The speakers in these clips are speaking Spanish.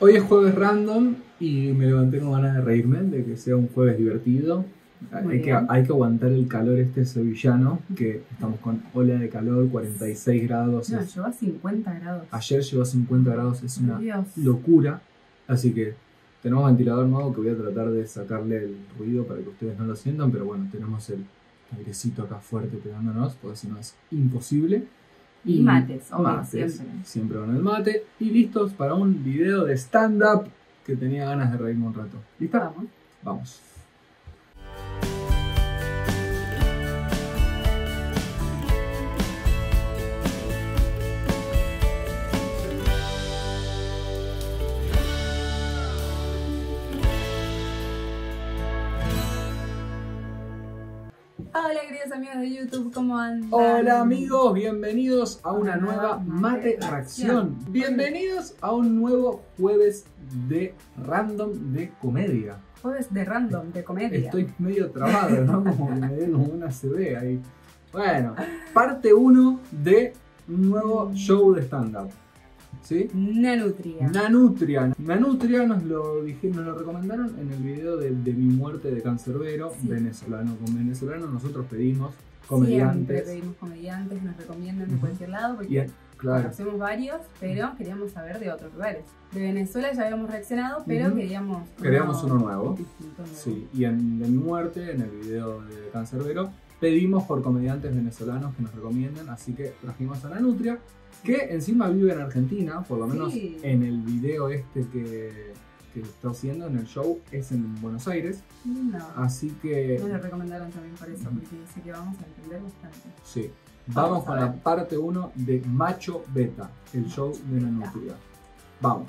Hoy es jueves random y me levanté con ganas de reírme, de que sea un jueves divertido. Hay que aguantar el calor este sevillano, que estamos con ola de calor, 46 grados. No, llegó a 50 grados. Ayer llegó a 50 grados, es una locura. Así que tenemos ventilador nuevo que voy a tratar de sacarle el ruido para que ustedes no lo sientan, pero bueno, tenemos el airecito acá fuerte pegándonos, porque si no es imposible. Y mates, siempre con el mate. Y listos para un video de stand-up que tenía ganas de reírme un rato. ¿Lista? Vamos. Hola queridos amigos de YouTube, ¿cómo andan? Hola amigos, bienvenidos a una nueva Mate Reacción. Bienvenidos a un nuevo Jueves de Random de Comedia. Jueves de Random de Comedia. Estoy medio trabado, ¿no? Como que me den una CB ahí. Bueno, parte 1 de un nuevo show de stand-up. ¿Sí? Nanutria nos lo recomendaron en el video de mi muerte de Canserbero, venezolano con venezolano. Nosotros pedimos comediantes. Siempre pedimos comediantes, nos recomiendan de cualquier lado porque conocemos varios, pero queríamos saber de otros lugares. De Venezuela ya habíamos reaccionado, pero queríamos uno nuevo. Sí, y en mi muerte, en el video de Canserbero, pedimos por comediantes venezolanos que nos recomiendan, así que trajimos a Nanutria, que encima vive en Argentina, por lo menos en el video este que está haciendo, en el show, es en Buenos Aires. No, así que... nos lo recomendaron también por eso, porque dice que vamos a entender bastante. Sí, vamos con la parte 1 de Macho Beta, el show de Nanutria. Vamos.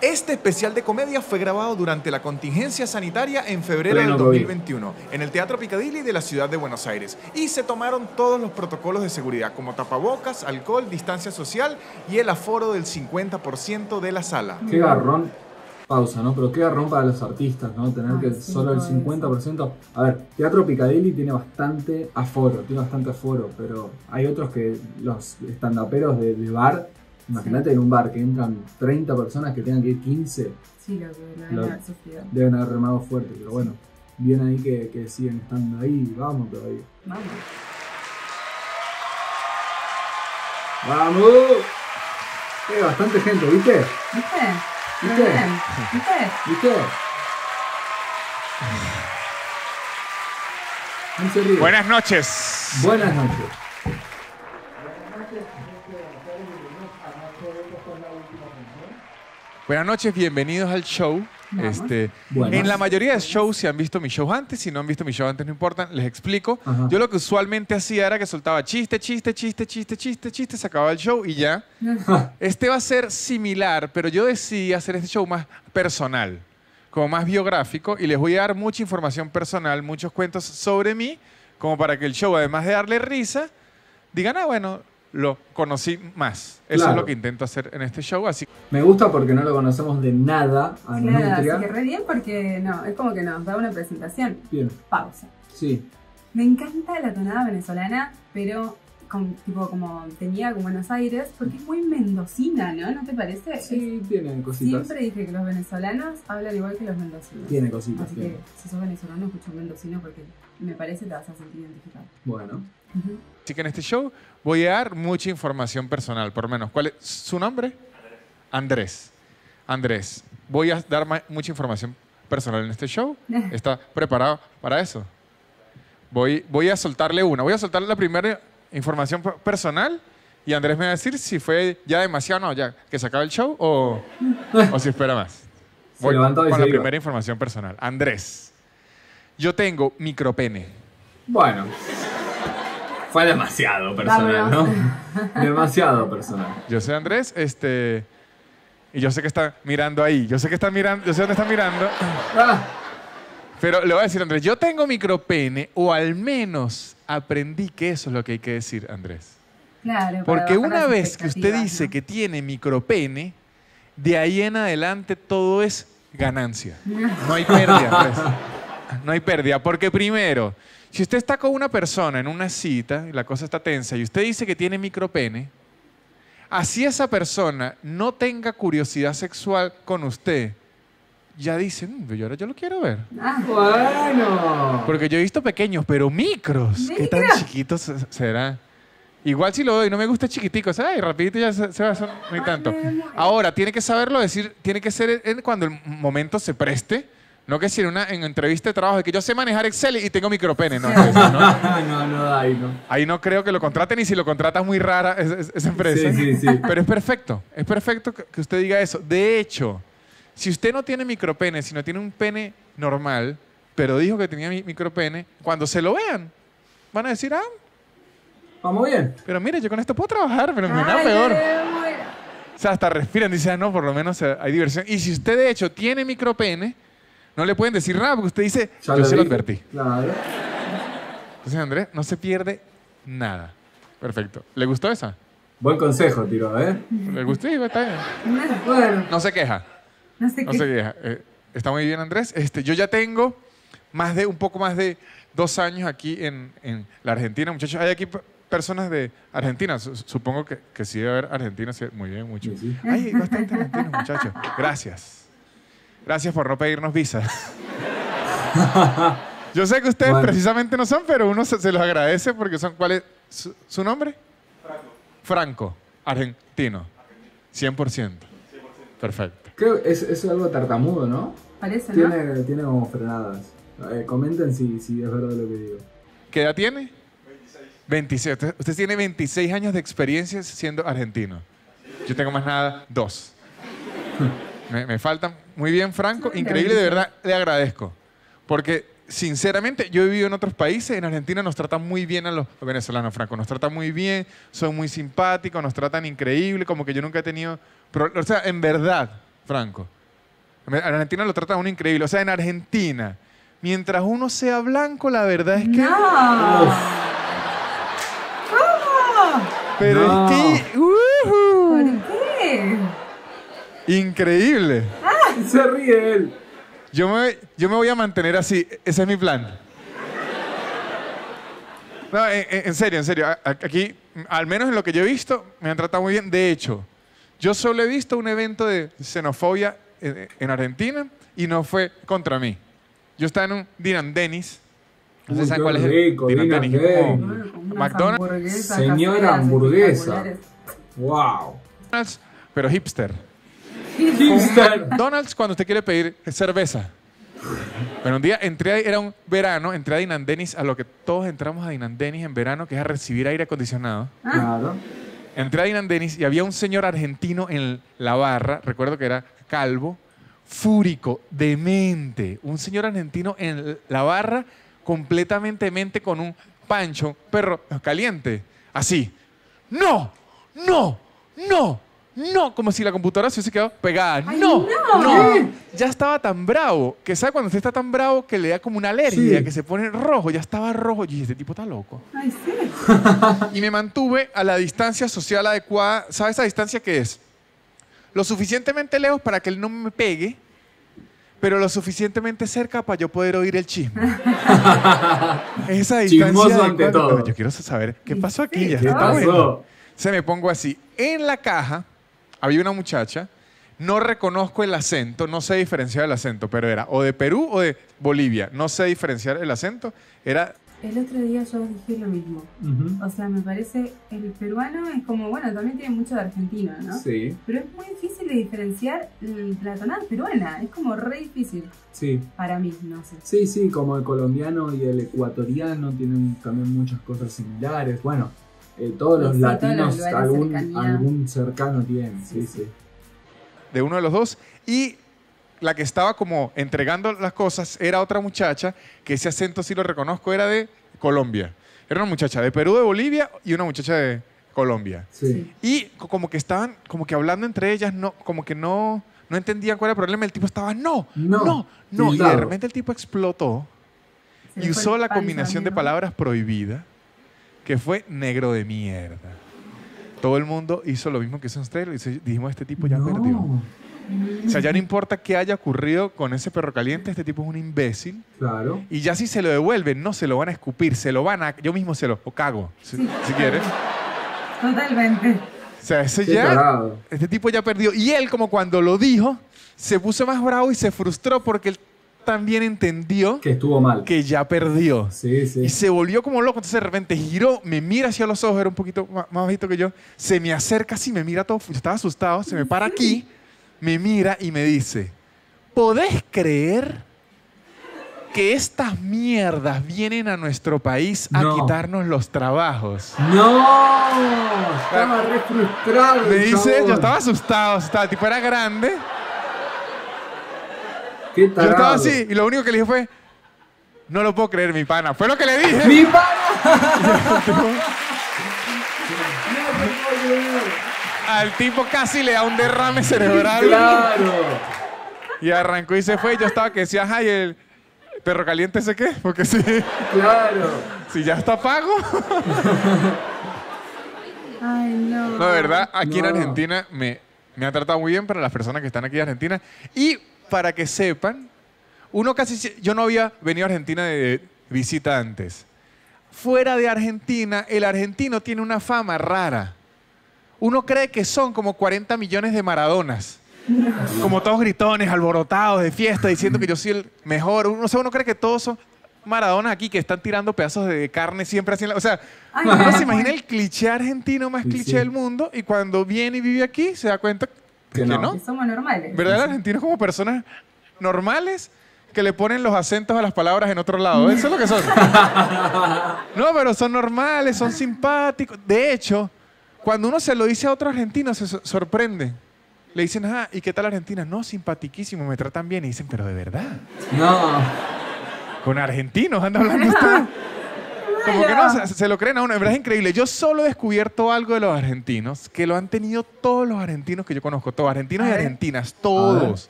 Este especial de comedia fue grabado durante la contingencia sanitaria en febrero del 2021 en el Teatro Piccadilly de la ciudad de Buenos Aires, y se tomaron todos los protocolos de seguridad como tapabocas, alcohol, distancia social y el aforo del 50% de la sala. Qué garrón, pausa, ¿no? Pero qué garrón para los artistas, ¿no? Tener que solo el 50%. A ver, Teatro Piccadilly tiene bastante aforo, pero hay otros que los stand-uperos de bar. Imagínate en un bar que entran 30 personas, que tengan que ir 15. Sí, lo deben haber sufrido. Deben haber remado fuerte, pero bueno, bien ahí que siguen estando ahí. Vamos todavía. Vamos. ¡Vamos! Hay bastante gente, ¿viste? ¿Viste? No se ríe. Buenas noches. Buenas noches. Buenas noches, bienvenidos al show. En la mayoría de shows, si han visto mis shows antes, si no han visto mis shows antes, no importa, les explico. Ajá. Yo lo que usualmente hacía era que soltaba chiste, se acababa el show y ya. Ajá. Este va a ser similar, pero yo decidí hacer este show más personal, como más biográfico, y les voy a dar mucha información personal, muchos cuentos sobre mí, como para que el show, además de darle risa, digan, ah, bueno, lo conocí más. Eso es lo que intento hacer en este show. Así me gusta porque no lo conocemos de nada a Nanutria. Así que re bien, porque no, es como que nos da una presentación. Bien. Pausa. Sí. Me encanta la tonada venezolana, pero con, tipo como tenía con Buenos Aires, porque es muy mendocina, ¿no? ¿No te parece? Sí, tiene cositas. Siempre dije que los venezolanos hablan igual que los mendocinos. Tiene cositas. Así que si sos venezolano, escucha un mendocino porque me parece te vas a sentir identificado. Bueno. Así que en este show voy a dar mucha información personal, por lo menos. ¿Cuál es su nombre? Andrés. Andrés. Voy a dar mucha información personal en este show. ¿Está preparado para eso? Voy a soltarle una. Voy a soltar la primera información personal y Andrés me va a decir si fue ya demasiado o no, ya que se acaba el show o si espera más. Voy con la primera información personal. Andrés. Yo tengo micropene. Bueno. Fue demasiado personal, ¿no? Demasiado personal. Yo soy Andrés, y yo sé que está mirando ahí. Yo sé que está mirando, yo sé dónde está mirando. Pero le voy a decir, Andrés, yo tengo micropene, o al menos aprendí que eso es lo que hay que decir, Andrés. Claro. Porque una vez que usted dice, ¿no?, que tiene micropene, de ahí en adelante todo es ganancia. No hay pérdida, Andrés. No hay pérdida, porque primero, si usted está con una persona en una cita y la cosa está tensa y usted dice que tiene micropene, Así esa persona no tenga curiosidad sexual con usted, ya dicen, yo ahora yo lo quiero ver. Ah, bueno. Porque yo he visto pequeños, pero micros. ¿Micro? ¿Qué tan chiquitos será? Igual si lo doy, no me gusta chiquitico. O sea, ay, rapidito ya se va a hacer muy tanto. Ahora, tiene que saberlo decir, tiene que ser cuando el momento se preste. No que si en una entrevista de trabajo, de que yo sé manejar Excel y tengo micropene, ¿no? Entonces, ¿no? No, ahí no. Ahí no creo que lo contraten, y si lo contratas muy rara esa empresa. Sí. Pero es perfecto que usted diga eso. De hecho, si usted no tiene micropene, sino tiene un pene normal, pero dijo que tenía micropene, cuando se lo vean, van a decir, ah, vamos bien. Pero mire, yo con esto puedo trabajar, pero me da peor. O sea, hasta respiran, dicen, ah, no, por lo menos hay diversión. Y si usted, de hecho, tiene micropene, no le pueden decir nada, porque usted dice, yo se lo advertí. Claro. Entonces, Andrés, no se pierde nada. Perfecto. ¿Le gustó esa? Buen consejo, tiro, ¿eh? ¿Le gustó? Está bien. Bueno. No se queja. No se queja. Está muy bien, Andrés. Yo ya tengo un poco más de 2 años aquí en la Argentina. Muchachos, hay aquí personas de Argentina. Supongo que sí debe haber argentinos. Sí. Muy bien, mucho. Sí. Hay bastante argentinos, muchachos. Gracias. Gracias por no pedirnos visa. Yo sé que ustedes precisamente no son, pero uno se los agradece porque son... ¿Cuál es su nombre? Franco. Argentino. 100%. Perfecto. Creo que es algo tartamudo, ¿no? Parece, ¿no? Tiene como frenadas. Comenten si es verdad lo que digo. ¿Qué edad tiene? 26. Usted tiene 26 años de experiencia siendo argentino. Yo tengo más nada 2. Me faltan... Muy bien, Franco. Increíble, de verdad, le agradezco. Porque, sinceramente, yo he vivido en otros países. En Argentina nos tratan muy bien a los venezolanos, Franco. Nos tratan muy bien, son muy simpáticos, nos tratan increíble, como que yo nunca he tenido... O sea, en verdad, Franco. En Argentina lo tratan uno increíble. O sea, en Argentina, mientras uno sea blanco, la verdad es que... ¡No! Uf. ¿Cómo? Pero no. Es que... ¿Por qué? Increíble. Se ríe él. Yo me voy a mantener así. Ese es mi plan. No, en serio. Aquí, al menos en lo que yo he visto, me han tratado muy bien. De hecho, yo solo he visto un evento de xenofobia en Argentina y no fue contra mí. Yo estaba en un Dinandenis. No sé cuál es el Dinandenis. McDonald's. Señora hamburguesa. Wow. Pero hipster. McDonald's cuando usted quiere pedir cerveza. Pero un día entré, era un verano, entré a Dinandenis, a lo que todos entramos a Dinandenis en verano, que es a recibir aire acondicionado. Claro. Entré a Dinandenis y había un señor argentino en la barra, recuerdo que era calvo, fúrico, demente. Un señor argentino en la barra, completamente demente, con un pancho, perro caliente. Así. ¡No! Como si la computadora se hubiese quedado pegada. ¡No! Ya estaba tan bravo, que sabe cuando usted está tan bravo que le da como una alergia, que se pone rojo. Ya estaba rojo. Y este tipo está loco. Ay, sí. Y me mantuve a la distancia social adecuada. ¿Sabe esa distancia qué es? Lo suficientemente lejos para que él no me pegue, pero lo suficientemente cerca para yo poder oír el chisme. Esa distancia. Chismoso ante todo. Yo quiero saber qué pasó aquí. Sí, ya ¿qué pasó? Bueno. Se me pongo así. En la caja... Había una muchacha, no reconozco el acento, no sé diferenciar el acento, pero era o de Perú o de Bolivia, no sé diferenciar el acento, era... El otro día yo dije lo mismo, o sea, me parece, el peruano es como, bueno, también tiene mucho de argentino, ¿no? Sí. Pero es muy difícil de diferenciar la tonada peruana, es como re difícil. Sí. Para mí, no sé. Sí, como el colombiano y el ecuatoriano tienen también muchas cosas similares, bueno... todos los latinos todos los algún cercano tienen. Sí. De uno de los dos. Y la que estaba como entregando las cosas era otra muchacha, que ese acento sí lo reconozco, era de Colombia. Era una muchacha de Perú, de Bolivia y una muchacha de Colombia. Sí. Y como que estaban como que hablando entre ellas, no, como que no entendían cuál era el problema. El tipo estaba, no. Y de repente el tipo explotó y usó la combinación de palabras prohibida, que fue negro de mierda. Todo el mundo hizo lo mismo que hizo ustedes y dijimos, este tipo ya perdió. O sea, ya no importa qué haya ocurrido con ese perro caliente, este tipo es un imbécil. Claro. Y ya si se lo devuelven, no se lo van a escupir, yo mismo se lo cago, si quieres. Totalmente. O sea, ese sí, ya, claro, este tipo ya perdió. Y él, como cuando lo dijo, se puso más bravo y se frustró porque él también entendió que estuvo mal, que ya perdió. Sí, sí. Y se volvió como loco. Entonces de repente giró, me mira hacia los ojos, era un poquito más bajito que yo, se me acerca así, me mira todo, yo estaba asustado, se me para aquí, me mira y me dice, ¿podés creer que estas mierdas vienen a nuestro país a quitarnos los trabajos? ¡No! Estaba re frustrado. Me dice, yo estaba asustado, el tipo era grande. Yo estaba así y lo único que le dije fue, no lo puedo creer, mi pana. Fue lo que le dije. ¡Mi pana! Al tipo casi le da un derrame cerebral. ¡Claro! Y arrancó y se fue. Y yo estaba que decía, ajá, y el perro caliente ese qué, porque sí. ¡Claro! Si ya está pago. Ay, no. No, de verdad, aquí en Argentina me ha tratado muy bien para las personas que están aquí en Argentina. Y para que sepan, uno casi... Yo no había venido a Argentina de visita antes. Fuera de Argentina, el argentino tiene una fama rara. Uno cree que son como 40 millones de maradonas. Como todos gritones, alborotados, de fiesta, diciendo que yo soy el mejor. Uno, o sea, uno cree que todos son maradonas aquí, que están tirando pedazos de carne siempre así. O sea, uno se imagina el cliché argentino más cliché del mundo y cuando viene y vive aquí se da cuenta... Que somos normales. ¿Verdad? Los argentinos como personas normales que le ponen los acentos a las palabras en otro lado. Eso es lo que son. No, pero son normales, son simpáticos. De hecho, cuando uno se lo dice a otro argentino, se sorprende. Le dicen, ah, ¿y qué tal Argentina? No, simpatiquísimo, me tratan bien. Y dicen, pero de verdad. No. Con argentinos anda hablando usted. Como que no, se lo creen a uno. En verdad es increíble. Yo solo he descubierto algo de los argentinos, que lo han tenido todos los argentinos que yo conozco. Todos, argentinos y argentinas, todos.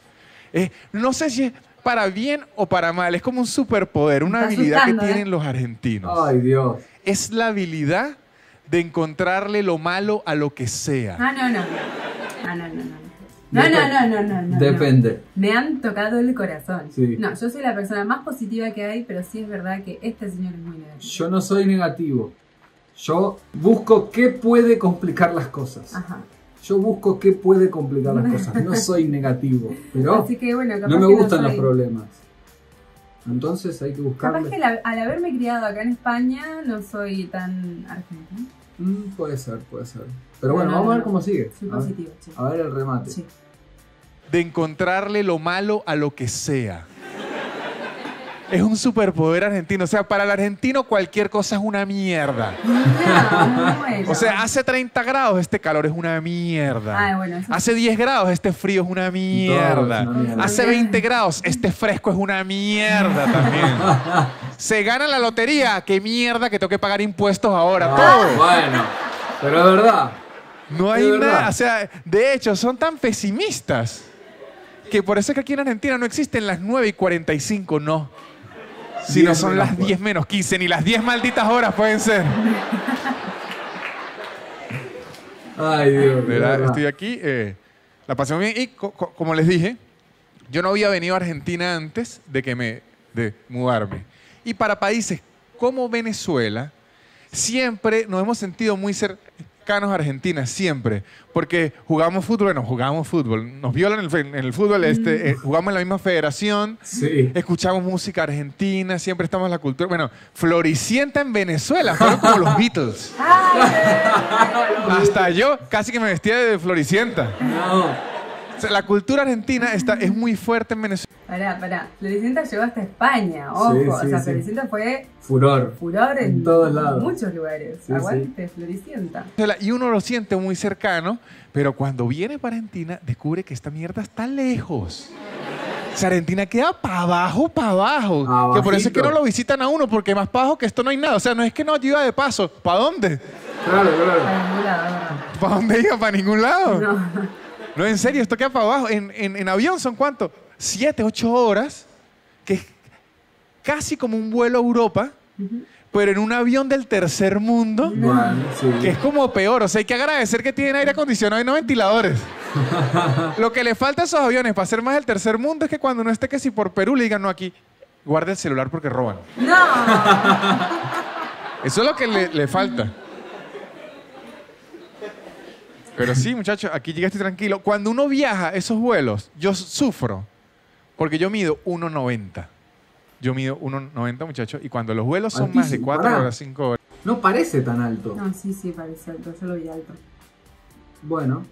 No sé si es para bien o para mal. Es como un superpoder, una habilidad que tienen los argentinos. Ay, Dios. Es la habilidad de encontrarle lo malo a lo que sea. Ah, no, no. Ah, no, no, no. No, no, no, no, no, no. Depende. No. Me han tocado el corazón. Sí. No, yo soy la persona más positiva que hay, pero sí es verdad que este señor es muy negativo. Yo no soy negativo. Yo busco qué puede complicar las cosas. Ajá. Yo busco qué puede complicar las cosas. No soy negativo. Pero así que, bueno, no me gustan los problemas. Entonces hay que buscarle. Capaz que al haberme criado acá en España no soy tan argentina. Puede ser, puede ser. Pero bueno, vamos a ver cómo sigue. Soy positivo, sí. A ver el remate. Sí. De encontrarle lo malo a lo que sea. Es un superpoder argentino. O sea, para el argentino cualquier cosa es una mierda. O sea, hace 30 grados este calor es una mierda. Ay, bueno, eso... Hace 10 grados este frío es una mierda. No, no, no. Hace 20 grados este fresco es una mierda también. Se gana la lotería. Qué mierda que tengo que pagar impuestos ahora. No, todo. Bueno, pero es verdad. No hay nada. O sea, de hecho, son tan pesimistas que por eso es que aquí en Argentina no existen las 9:45, no. Sino son las 10 menos 15, ni las 10 malditas horas pueden ser. Ay, Dios mío. Estoy aquí, la pasé muy bien. Y como les dije, yo no había venido a Argentina antes de mudarme. Y para países como Venezuela, siempre nos hemos sentido muy cercanos a Argentina, siempre. Porque jugamos fútbol, bueno, jugamos fútbol. Nos violan en el fútbol, jugamos en la misma federación, escuchamos música argentina, siempre estamos en la cultura. Bueno, Floricienta en Venezuela, fueron como los Beatles. Hasta yo casi que me vestía de Floricienta. No. O sea, la cultura argentina es muy fuerte en Venezuela. Pará. Floricienta llegó hasta España, ojo. Sí, sí, o sea, Floricienta fue... Furor en todos lados. En muchos lugares. Sí, aguante, sí. Floricienta. Y uno lo siente muy cercano, pero cuando viene para Argentina, descubre que esta mierda está lejos. O sea, Argentina queda para abajo, para abajo. Abajito. Que por eso es que no lo visitan a uno, porque más para abajo que esto no hay nada. O sea, no es que no ayuda de paso. ¿Para dónde? Claro. Para ningún lado. No. ¿Para dónde iba? ¿Para ningún lado? No. No, en serio, esto queda para abajo. En avión son, ¿cuánto? 7, 8 horas, que es casi como un vuelo a Europa, pero en un avión del tercer mundo, que es como peor. O sea, hay que agradecer que tienen aire acondicionado y no ventiladores. Lo que le falta a esos aviones para ser más del tercer mundo es que cuando uno esté que si por Perú le digan, no, aquí, guarda el celular porque roban. ¡No! Eso es lo que le falta. Pero sí, muchachos, aquí llegaste tranquilo. Cuando uno viaja esos vuelos, yo sufro. Porque yo mido 1,90. Yo mido 1,90, muchachos. Y cuando los vuelos son altísimo, más de 4 horas, 5 horas... No parece tan alto. No, sí, sí, parece alto. Yo lo vi alto. Bueno.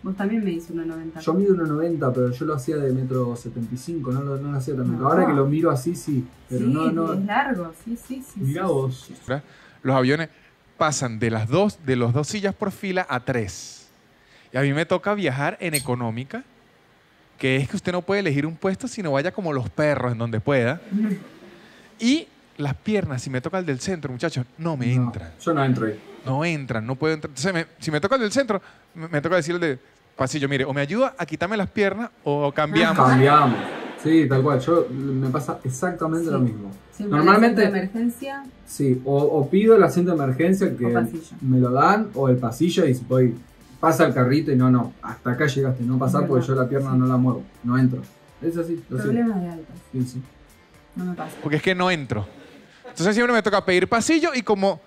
Vos también me dices 1,90. Yo mido 1,90, pero yo lo hacía de 1,75 m. No lo hacía tan alto. No. Ahora que lo miro así, sí. Pero sí, no, es largo. Sí, sí, sí. Mirá vos. Los aviones pasan de las dos sillas por fila a 3. Y a mí me toca viajar en económica, que es que usted no puede elegir un puesto sino vaya como los perros en donde pueda. Y las piernas, si me toca el del centro, muchachos, no me entran. Yo no entro ahí. No entran, no puedo entrar. Entonces, si me toca el del centro, me toca decirle el de pasillo, mire, o me ayuda a quitarme las piernas o cambiamos. Cambiamos. Sí, tal cual. Yo me pasa exactamente lo mismo. Normalmente de emergencia. Sí, o pido el asiento de emergencia que me lo dan, o el pasillo y voy... Pasa el carrito y no, hasta acá llegaste, no pasar porque yo la pierna no la muevo, no entro. Es así, lo siento. Problemas de altas. Sí, sí. No me pasa. Porque es que no entro. Entonces siempre me toca pedir pasillo y como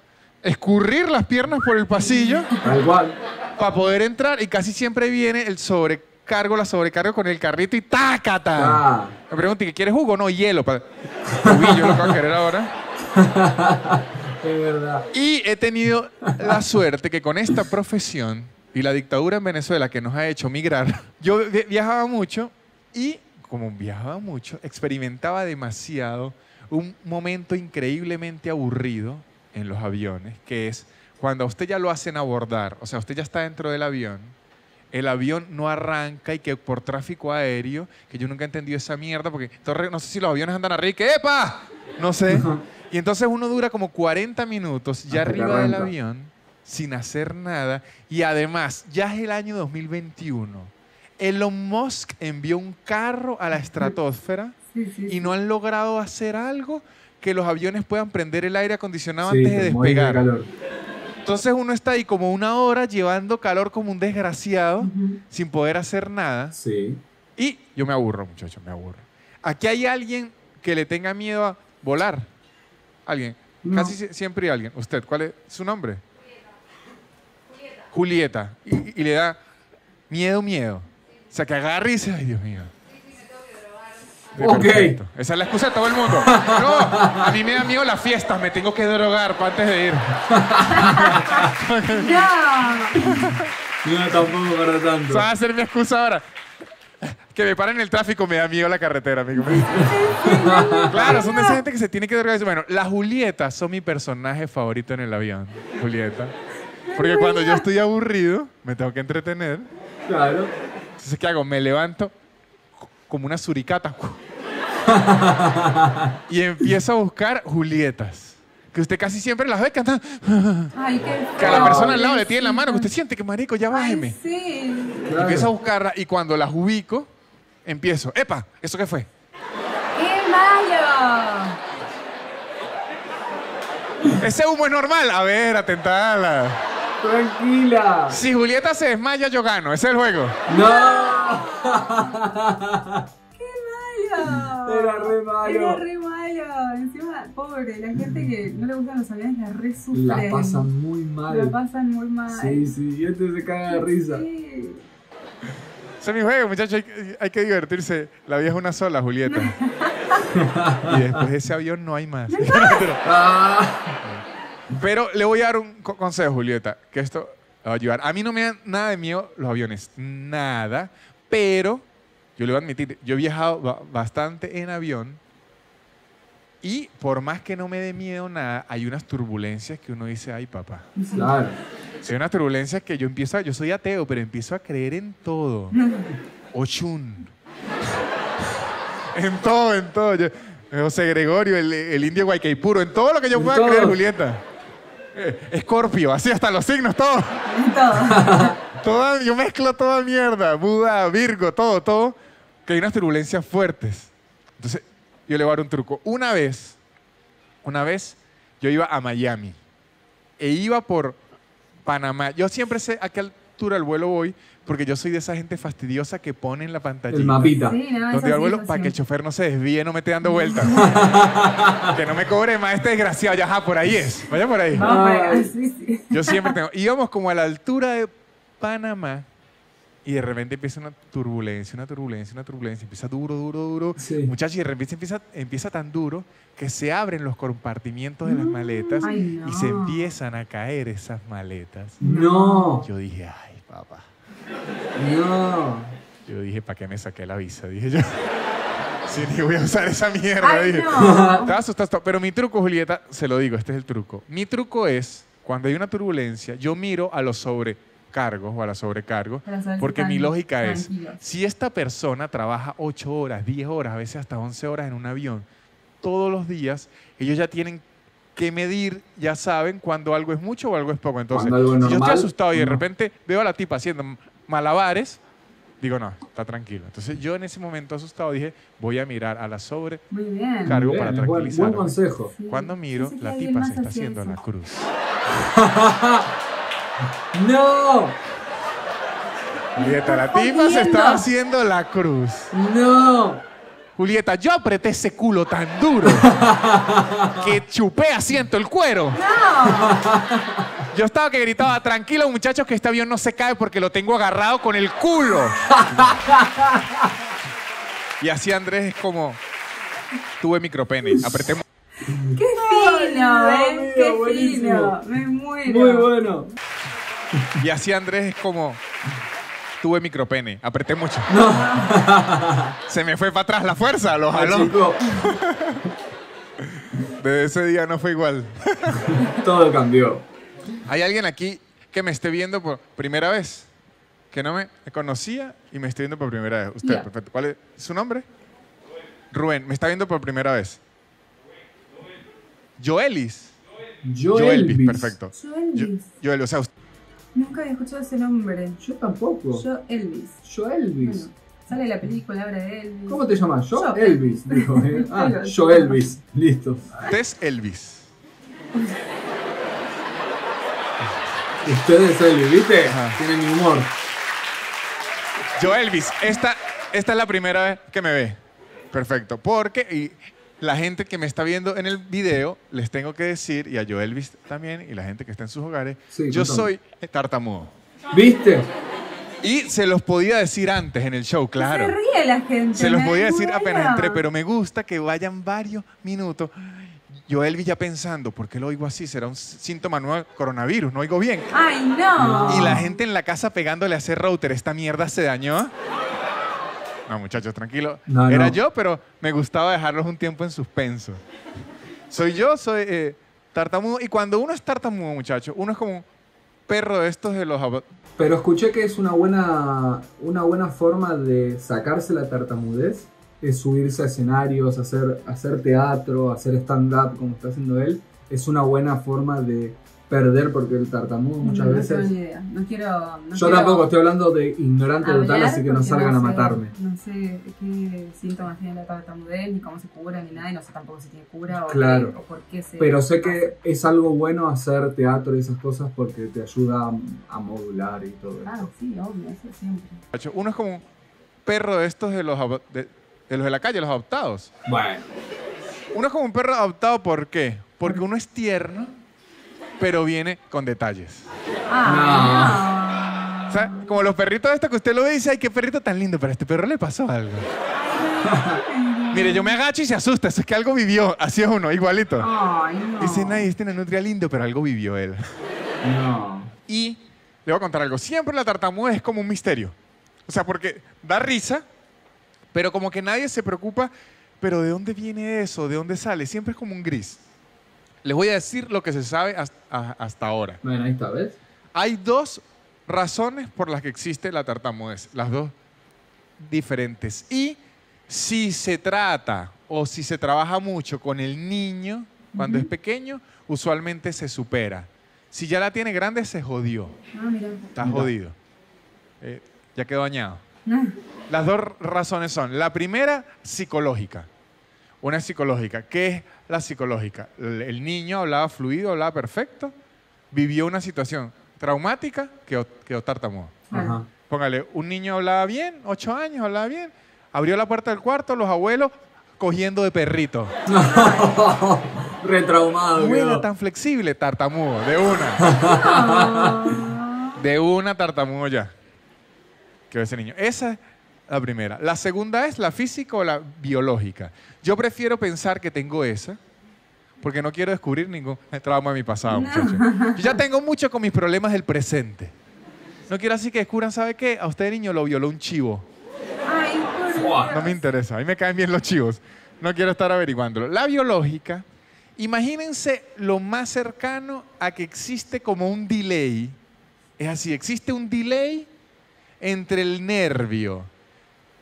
escurrir las piernas por el pasillo. Tal cual. Para poder entrar y casi siempre viene el sobrecargo, la sobrecarga con el carrito y ¡tácata! Ah. Me pregunté, ¿qué quieres jugo? No, hielo. Uy, yo lo acabo de querer ahora. Es verdad. Y he tenido la suerte que con esta profesión y la dictadura en Venezuela que nos ha hecho migrar, yo viajaba mucho y, como viajaba mucho, experimentaba demasiado un momento increíblemente aburrido en los aviones, que es cuando a usted ya lo hacen abordar, o sea, usted ya está dentro del avión, el avión no arranca y que por tráfico aéreo, que yo nunca he entendido esa mierda, porque no sé si los aviones andan arriba y que ¡epa! No sé. Y entonces uno dura como 40 minutos ya arriba del avión, sin hacer nada, y además, ya es el año 2021. Elon Musk envió un carro a la estratosfera y no han logrado hacer algo que los aviones puedan prender el aire acondicionado antes de despegar. Entonces uno está ahí como una hora llevando calor como un desgraciado, sin poder hacer nada. Sí. Y yo me aburro, muchachos, me aburro. Aquí hay alguien que le tenga miedo a volar. Alguien. No. Casi siempre hay alguien. Usted, ¿cuál es su nombre? Julieta, y le da miedo. O sea, que agarra y dice, ay, Dios mío. Perfecto. Esa es la excusa de todo el mundo. No, a mí me da miedo las fiestas, me tengo que drogar para antes de ir. No, tampoco para tanto. ¿Vas a hacer mi excusa ahora? Que me paren en el tráfico, me da miedo la carretera, amigo. Claro, son de esa gente que se tiene que drogar. Bueno, las Julietas son mi personaje favorito en el avión. Julieta. Porque cuando yo estoy aburrido, me tengo que entretener. Claro. Entonces, ¿qué hago? Me levanto como una suricata. Y empiezo a buscar Julietas. Que usted casi siempre las ve cantando. Ay, qué feo. Que a la persona al lado le tiene la mano. Que usted siente que, marico, ya bájeme. Ay, sí. Claro. Empiezo a buscarla y cuando las ubico, empiezo. ¡Epa! ¿Eso qué fue? ¡Qué malo! Ese humo es normal. A ver, atentala. Tranquila. Si Julieta se desmaya, yo gano. Ese es el juego. ¡No! ¡Qué malo! Era re malo. Era re malo. Encima, pobre, la gente que no le gustan los aviones la re sufren. La pasan muy mal. La pasan muy mal. Sí, sí. Y este se caga de risa. Sí. Ese es mi juego, muchachos. Hay que divertirse. La vida es una sola, Julieta. Y después de ese avión no hay más. Pero le voy a dar un consejo, Julieta, que esto va a ayudar. A mí no me dan nada de miedo los aviones, nada, pero yo le voy a admitir, yo he viajado bastante en avión y por más que no me dé miedo nada, hay unas turbulencias que uno dice, ay, papá. Claro. Hay unas turbulencias que yo soy ateo, pero empiezo a creer en todo. Ochun. En todo, en todo. José Gregorio, el indio Guaycaipuro, en todo lo que yo pueda creer, Julieta. Escorpio, así hasta los signos, todo. En todo. Yo mezclo toda mierda. Buda, Virgo, todo. Que hay unas turbulencias fuertes. Entonces, yo le voy a dar un truco. Una vez, yo iba a Miami. E iba por Panamá. Yo siempre sé a qué altura del vuelo voy, porque yo soy de esa gente fastidiosa que pone en la pantallita. El mapita. Sí, no, donde va el vuelo, para que el chofer no se desvíe, no me esté dando vueltas. Que no me cobre más este desgraciado. Ya, por ahí es. Vaya por ahí. Yo siempre tengo... Íbamos como a la altura de Panamá. Y de repente empieza una turbulencia, una turbulencia, una turbulencia. Empieza duro, duro, duro. Sí. Muchachos, y de repente empieza tan duro que se abren los compartimientos de las maletas. Ay, no. Y se empiezan a caer esas maletas. No. Yo dije, ay, papá. No. Yo dije, ¿para qué me saqué la visa? Dije yo. Sí, dije, voy a usar esa mierda. Ay, dije. No. Estaba asustado. Pero mi truco, Julieta, se lo digo, este es el truco. Mi truco es, cuando hay una turbulencia, yo miro a los sobrecargos o a la sobrecargo, porque mi lógica es, si esta persona trabaja 8 horas, 10 horas, a veces hasta 11 horas en un avión, todos los días, ellos ya tienen que medir, ya saben cuando algo es mucho o algo es poco. Entonces, normal, si yo estoy asustado y de repente veo a la tipa haciendo malabares, digo, no, está tranquilo. Entonces, yo en ese momento asustado dije, voy a mirar a la sobrecargo para tranquilizar. Buen consejo. Cuando miro, sí, la tipa se está haciendo la cruz. ¡No! Julieta, la tipa se estaba haciendo la cruz. ¡No! Julieta, yo apreté ese culo tan duro que chupé asiento el cuero. ¡No! Yo estaba que gritaba, tranquilo muchachos que este avión no se cae porque lo tengo agarrado con el culo. Y así Andrés es como, tuve micropene, apreté. ¡Qué fino, eh! ¡Qué fino! ¡Me muero! Muy bueno. Y así Andrés es como, tuve micropene, apreté mucho. No. Se me fue para atrás la fuerza, lo jaló. Desde ese día no fue igual. Todo cambió. ¿Hay alguien aquí que me esté viendo por primera vez? Que no me conocía y me esté viendo por primera vez. Usted, perfecto. ¿Cuál es su nombre? Rubén. Me está viendo por primera vez. Joelis. Joelvis, perfecto. Joelvis. Joel, o sea, usted... Nunca había escuchado ese nombre. Yo tampoco. Joelvis. Joelvis. Bueno, sale la película ahora de Elvis. ¿Cómo te llamas? Yo Elvis. Dijo, ¿eh? Ah, Joelvis. Listo. Tess Elvis. Ustedes Elvis, ¿viste? Ajá. Tienen mi humor. Joelvis, esta es la primera vez que me ve. Perfecto. Porque... la gente que me está viendo en el video, les tengo que decir, y a Joelvis también, y la gente que está en sus hogares, sí, yo soy tartamudo. ¿Viste? Y se los podía decir antes en el show, claro. Se ríe la gente. Se los podía decir apenas entré, pero me gusta que vayan varios minutos. Joelvis ya pensando, ¿por qué lo oigo así? Será un síntoma nuevo del coronavirus, no oigo bien. ¡Ay, no! Y la gente en la casa pegándole a ese router, ¿esta mierda se dañó? No, muchachos, tranquilo. No, era yo, pero me gustaba dejarlos un tiempo en suspenso. Soy yo, soy tartamudo. Y cuando uno es tartamudo, muchachos, uno es como un perro de estos de los... Pero escuché que es una buena forma de sacarse la tartamudez. Es subirse a escenarios, hacer teatro, hacer stand-up, como está haciendo él. Es una buena forma de... perder, porque el tartamudo muchas veces... No, idea. No quiero, tampoco, estoy hablando de ignorante total, así que no salgan a matarme. No sé qué síntomas tiene la tartamudez, ni cómo se cura, ni nada, y no sé tampoco si tiene cura o por qué se... Pero sé que es algo bueno hacer teatro y esas cosas porque te ayuda a modular y todo eso. Ah, sí, obvio, eso siempre. Uno es como un perro de estos de los de la calle, los adoptados. Bueno. Uno es como un perro adoptado, ¿por qué? Porque uno es tierno... pero viene con detalles. Ah. No. O sea, como los perritos estos que usted lo ve y dice, ay, qué perrito tan lindo, pero a este perro le pasó algo. Mire, yo me agacho y se asusta, eso es que algo vivió, así es uno, igualito. Ay, no. Dice, ay, este Nanutria lindo, pero algo vivió él. No. Y le voy a contar algo, siempre la tartamudez es como un misterio. O sea, porque da risa, pero como que nadie se preocupa, pero ¿de dónde viene eso? ¿De dónde sale? Siempre es como un gris. Les voy a decir lo que se sabe hasta ahora. Bueno, ahí está, ¿ves? Hay dos razones por las que existe la tartamudez, las dos diferentes. Y si se trata o si se trabaja mucho con el niño cuando es pequeño, usualmente se supera. Si ya la tiene grande, se jodió. Ah, mira. Está jodido. Ya quedó dañado. Ah. Las dos razones son, la primera, psicológica. Una es psicológica. ¿Qué es la psicológica? El niño hablaba fluido, hablaba perfecto, vivió una situación traumática, quedó tartamudo. Ajá. Póngale, un niño hablaba bien, 8 años, hablaba bien, abrió la puerta del cuarto, los abuelos cogiendo de perrito. No. Retraumado. Abuela tan flexible, tartamudo, de una. de una tartamulla que ve ese niño. Esa es la primera. La segunda es la física o la biológica. Yo prefiero pensar que tengo esa porque no quiero descubrir ningún trauma de mi pasado, muchachos. Yo ya tengo mucho con mis problemas del presente. No quiero así que descubran, ¿sabe qué? A usted, niño, lo violó un chivo. Ay, por Dios. No me interesa. A mí me caen bien los chivos. No quiero estar averiguándolo. La biológica, imagínense lo más cercano a que existe como un delay. Es así, existe un delay entre el nervio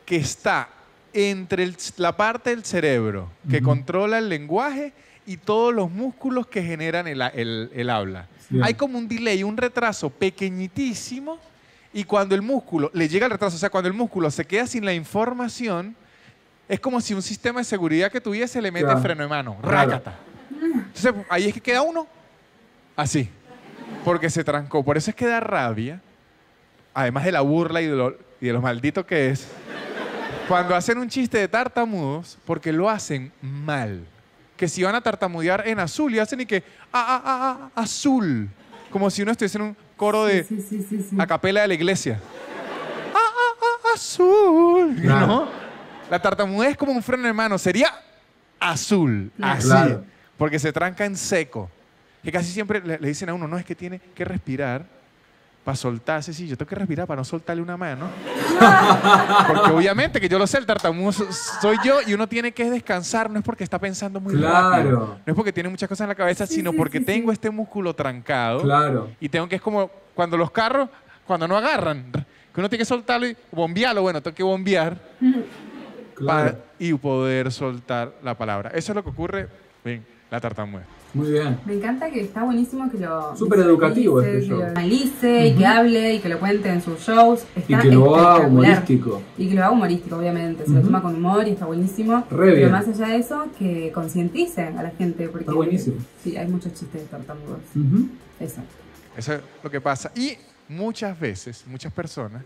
que está entre la parte del cerebro que controla el lenguaje y todos los músculos que generan el habla. Sí. Hay como un delay, un retraso pequeñitísimo, y cuando el músculo le llega el retraso, o sea, cuando el músculo se queda sin la información, es como si un sistema de seguridad que tuviese le mete el freno de mano. ¡Rácata! Entonces, ahí es que queda uno así, porque se trancó. Por eso es que da rabia, además de la burla y de lo maldito que es, cuando hacen un chiste de tartamudos, porque lo hacen mal. Que si van a tartamudear en azul y hacen y que azul, como si uno estuviese en un coro de a capela de la iglesia. Azul, claro. ¿No? La tartamudez es como un freno de mano, sería azul, así, claro. Porque se tranca en seco. Que casi siempre le dicen a uno, no, es que tiene que respirar para soltarse. Sí, yo tengo que respirar para no soltarle una mano. Porque obviamente que yo lo sé, el tartamudo soy yo, y uno tiene que descansar. No es porque está pensando muy rápido, no es porque tiene muchas cosas en la cabeza, sino porque tengo este músculo trancado. Claro. Y tengo que, es como cuando los carros, cuando no agarran, que uno tiene que soltarlo y bombearlo. Bueno, tengo que bombear para, y poder soltar la palabra. Eso es lo que ocurre en la tartamudez. Muy bien. Me encanta, que está buenísimo que lo... Súper educativo este show. Que lo analice y que hable y que lo cuente en sus shows. Está, y que lo haga humorístico. Y que lo haga humorístico, obviamente. Se lo toma con humor y está buenísimo. Re bien. Pero más allá de eso, que concienticen a la gente. Porque está buenísimo. Sí, hay muchos chistes de tartamudos. Eso. Eso es lo que pasa. Y muchas veces, muchas personas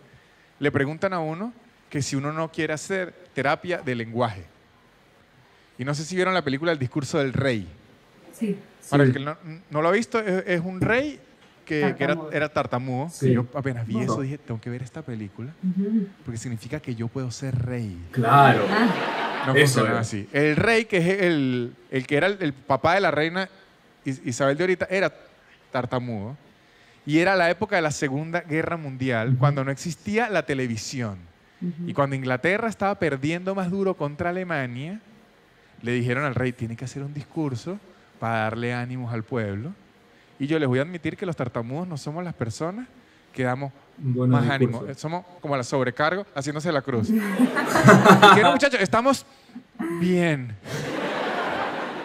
le preguntan a uno que si uno no quiere hacer terapia de lenguaje. Y no sé si vieron la película El discurso del rey. Sí. Para el que no lo ha visto, es un rey que era tartamudo. Sí. Yo apenas vi eso dije, tengo que ver esta película, porque significa que yo puedo ser rey. Claro. No funciona así. El rey, que es el que era el papá de la reina Isabel de ahorita, era tartamudo. Y era la época de la Segunda Guerra Mundial, cuando no existía la televisión. Y cuando Inglaterra estaba perdiendo más duro contra Alemania, le dijeron al rey, tiene que hacer un discurso para darle ánimos al pueblo. Y yo les voy a admitir que los tartamudos no somos las personas que damos más ánimo. Somos como la sobrecargo haciéndose la cruz. ¿Qué, muchachos? Estamos bien.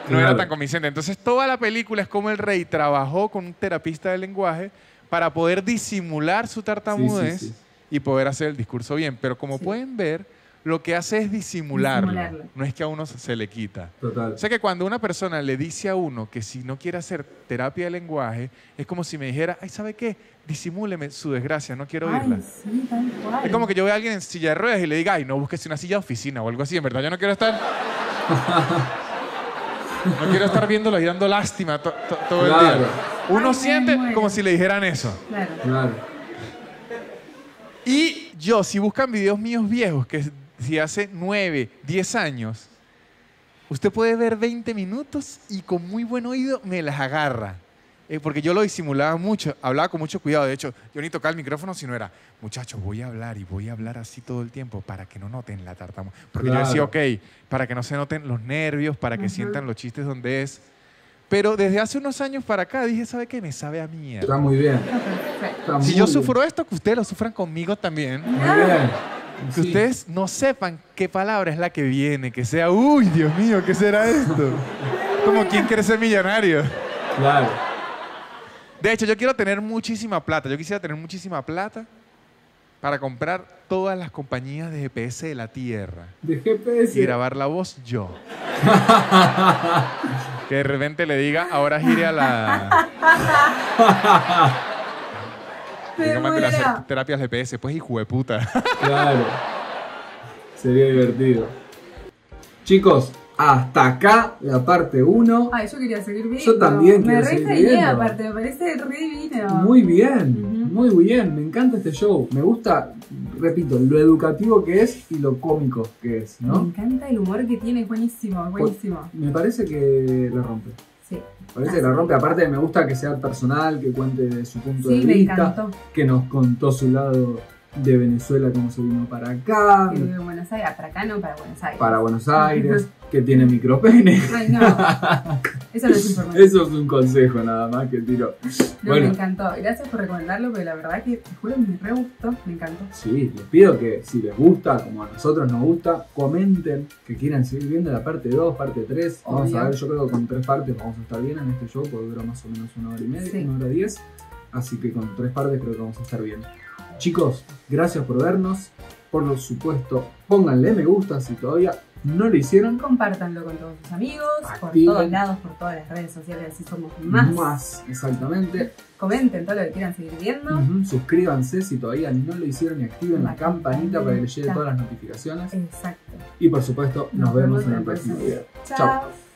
No era tan convincente. Entonces, toda la película es como el rey trabajó con un terapista de lenguaje para poder disimular su tartamudez y poder hacer el discurso bien. Pero como pueden ver, lo que hace es disimularlo. No es que a uno se le quita. Total. O sea que cuando una persona le dice a uno que si no quiere hacer terapia de lenguaje, es como si me dijera, ay, ¿sabe qué? Disimúleme su desgracia, no quiero oírla. Sí, tal cual. Es como que yo vea a alguien en silla de ruedas y le diga, ay, no, búsquese una silla de oficina o algo así. En verdad, yo no quiero estar... no quiero estar viéndolo y dando lástima todo el día. Uno siente como si le dijeran eso. Claro. Y yo, si buscan videos míos viejos, que es si hace 9, 10 años, usted puede ver 20 minutos y con muy buen oído me las agarra. Porque yo lo disimulaba mucho, hablaba con mucho cuidado. De hecho, yo ni tocaba el micrófono, sino era, muchachos, voy a hablar y voy a hablar así todo el tiempo para que no noten la tartamudez. Porque yo decía, ok, para que no se noten los nervios, para que sientan los chistes donde es. Pero desde hace unos años para acá dije, ¿sabe qué? Me sabe a mierda. Está muy bien. Está si muy yo sufro esto, que ustedes lo sufran conmigo también. Muy bien. Que ustedes no sepan qué palabra es la que viene, que sea, uy, Dios mío, ¿qué será esto? Como ¿quién quiere ser millonario? Claro. De hecho, yo quiero tener muchísima plata. Yo quisiera tener muchísima plata para comprar todas las compañías de GPS de la Tierra. ¿De GPS? Y grabar la voz yo. Que de repente le diga, ahora gire a la... hacer terapias GPS, pues hijo de puta. Claro. Sería divertido. Chicos, hasta acá la parte 1. Yo quería seguir viendo. Yo también quiero seguir viendo. Me re idea, aparte, me parece re divino. Muy bien. muy bien, me encanta este show, me gusta, repito, lo educativo que es y lo cómico que es, ¿no? Me encanta el humor que tiene, es buenísimo, es buenísimo. Me parece que la rompe. Sí. Parece que la rompe, aparte me gusta que sea personal, que cuente su punto de vista, encantó. Que nos contó su lado de Venezuela, cómo se vino para acá. Que vive en Buenos Aires, para acá no, para Buenos Aires. Para Buenos Aires, que tiene micropene. Ay, no. Eso no es información. Eso es un consejo nada más que tiro. No, bueno. Me encantó. Gracias por recomendarlo, porque la verdad que te juro me re gustó, me encantó. Sí, les pido que si les gusta, como a nosotros nos gusta, comenten que quieran seguir viendo la parte 2, parte 3. Obvio. Vamos a ver, yo creo que con 3 partes vamos a estar bien en este show, porque dura más o menos 1 hora y media, sí. 1 hora 10. Así que con 3 partes creo que vamos a estar bien. Chicos, gracias por vernos. Por supuesto, pónganle me gusta si todavía no lo hicieron. Compártanlo con todos sus amigos, activen. Por todos lados, por todas las redes sociales, así somos más. Más, exactamente. Comenten todo lo que quieran seguir viendo. Suscríbanse si todavía no lo hicieron y activen la campanita para que les llegue todas las notificaciones. Exacto. Y por supuesto, nos vemos en el próximo video. Chao.